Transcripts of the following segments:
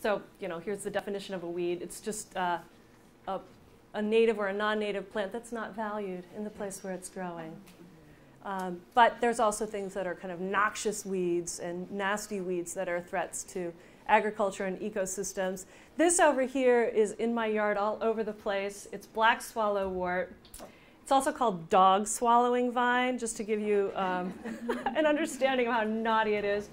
So, you know, here's the definition of a weed. It's just a native or a non-native plant that's not valued in the place where it's growing. But there's also things that are kind of noxious weeds and nasty weeds that are threats to agriculture and ecosystems. This over here is in my yard all over the place. It's black swallowwort. It's also called dog swallowing vine, just to give you an understanding of how naughty it is.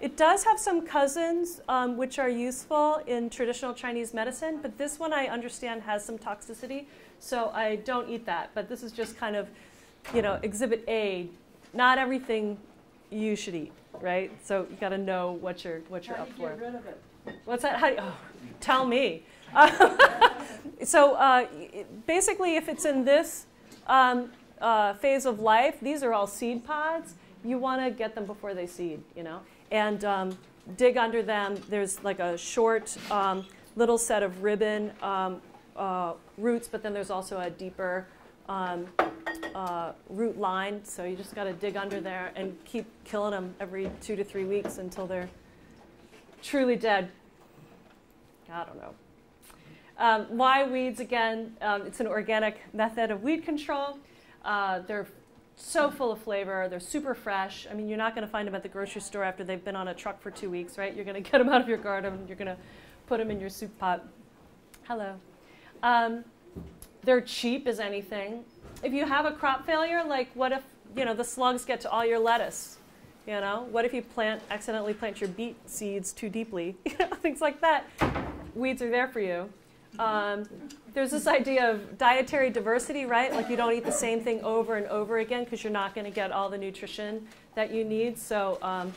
It does have some cousins which are useful in traditional Chinese medicine, but this one I understand has some toxicity, so I don't eat that. But this is just kind of, you know, exhibit A. Not everything you should eat, right? So you got to know what you're up for. How do you get rid of it? What's that? How do you, oh, tell me. So basically, if it's in this phase of life, these are all seed pods. You want to get them before they seed, you know, and dig under them. There's like a short little set of ribbon roots, but then there's also a deeper root line. So you just got to dig under there and keep killing them every 2 to 3 weeks until they're truly dead. I don't know. Why weeds again? It's an organic method of weed control. They're so full of flavor. They're super fresh. I mean, you're not going to find them at the grocery store after they've been on a truck for 2 weeks, right? You're going to get them out of your garden. You're going to put them in your soup pot. Hello. They're cheap as anything. If you have a crop failure, like what if, you know, the slugs get to all your lettuce? You know, what if you accidentally plant your beet seeds too deeply? You know, things like that. Weeds are there for you. There's this idea of dietary diversity, right? Like you don't eat the same thing over and over again because you're not going to get all the nutrition that you need. So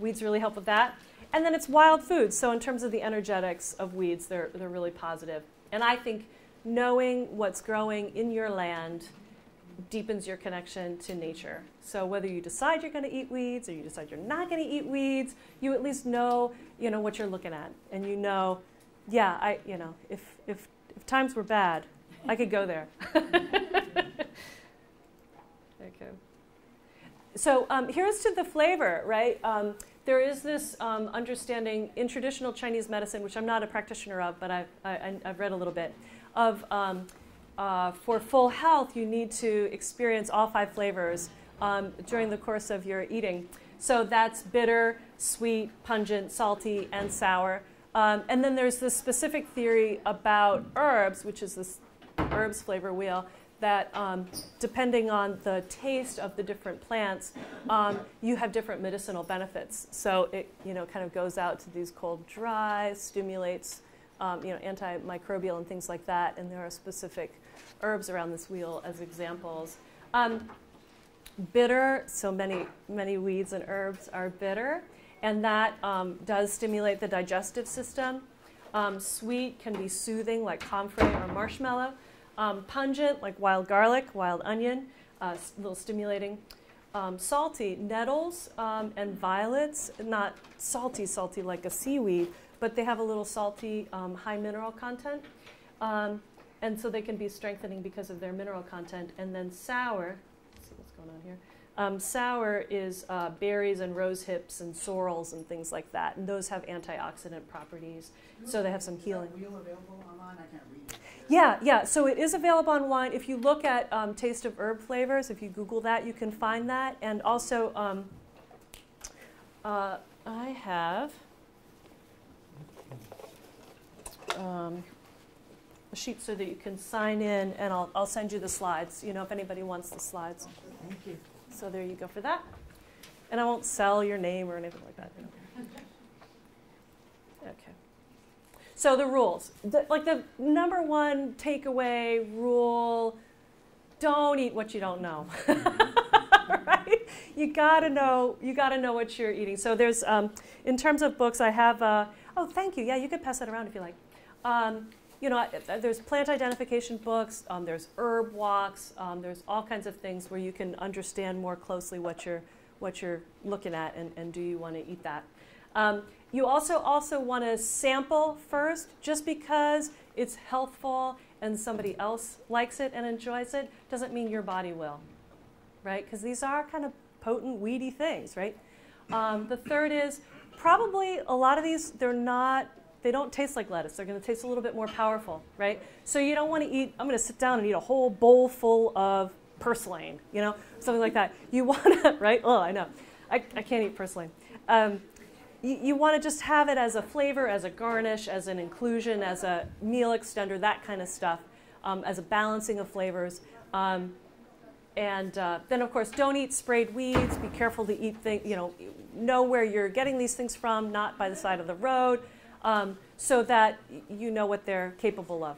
weeds really help with that. And then it's wild foods. So in terms of the energetics of weeds, they're really positive. And I think knowing what's growing in your land deepens your connection to nature. So whether you decide you're going to eat weeds or you decide you're not going to eat weeds, you at least know, you know, what you're looking at. And you know, yeah, you know, if times were bad, I could go there. Okay. So here's to the flavor, right? There is this understanding in traditional Chinese medicine, which I'm not a practitioner of, but I've read a little bit, of for full health, you need to experience all 5 flavors during the course of your eating. So that's bitter, sweet, pungent, salty, and sour. And then there's this specific theory about herbs, which is this herbs flavor wheel, that depending on the taste of the different plants, you have different medicinal benefits. So it, you know, kind of goes out to these cold, dry, stimulates, you know, antimicrobial and things like that. And there are specific herbs around this wheel as examples. Bitter, so many weeds and herbs are bitter. And that does stimulate the digestive system. Sweet can be soothing, like comfrey or marshmallow. Pungent, like wild garlic, wild onion, a little stimulating. Salty, nettles and violets, not salty like a seaweed, but they have a little salty, high mineral content. And so they can be strengthening because of their mineral content. And then sour, let's see what's going on here. Sour is berries and rose hips and sorrels and things like that, and those have antioxidant properties, so they have some healing. Is that wheel available online? I can't read it. Yeah. So it is available online. If you look at taste of herb flavors, if you Google that, you can find that. And also, I have a sheet so that you can sign in, and I'll send you the slides. You know, if anybody wants the slides. Thank you. So there you go for that. And I won't sell your name or anything like that. Okay. So the rules. The #1 takeaway rule, don't eat what you don't know. Right? You gotta know what you're eating. So there's, in terms of books, I have, oh, thank you. Yeah, you could pass that around if you like. You know, there's plant identification books, there's herb walks, there's all kinds of things where you can understand more closely what you're looking at and do you want to eat that. You also want to sample first. Just because it's healthful and somebody else likes it and enjoys it doesn't mean your body will, right? Because these are kind of potent, weedy things, right? The third is probably a lot of these, they don't taste like lettuce. They're going to taste a little bit more powerful, right? So you don't want to eat, I'm going to sit down and eat a whole bowl full of purslane, you know, something like that. You want to, right? Oh, I know. I can't eat purslane. You want to just have it as a flavor, as a garnish, as an inclusion, as a meal extender, that kind of stuff, as a balancing of flavors. Then, of course, don't eat sprayed weeds. Be careful to eat things, know where you're getting these things from, not by the side of the road, so that you know what they're capable of.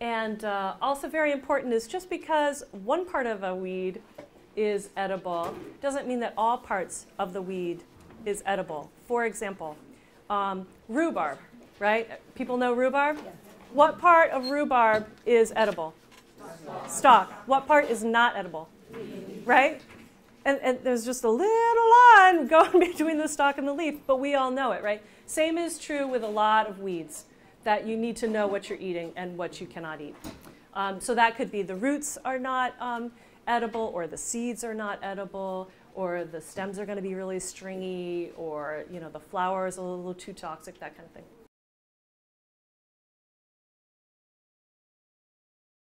And also very important is just because one part of a weed is edible doesn't mean that all parts of the weed is edible. For example, rhubarb, right? People know rhubarb? Yeah. What part of rhubarb is edible? Stalk. What part is not edible? Leaf. Right? And there's just a little line going between the stalk and the leaf, but we all know it, right? Same is true with a lot of weeds, that you need to know what you're eating and what you cannot eat. So that could be the roots are not edible, or the seeds are not edible, or the stems are going to be really stringy, or the flower is a little too toxic, that kind of thing.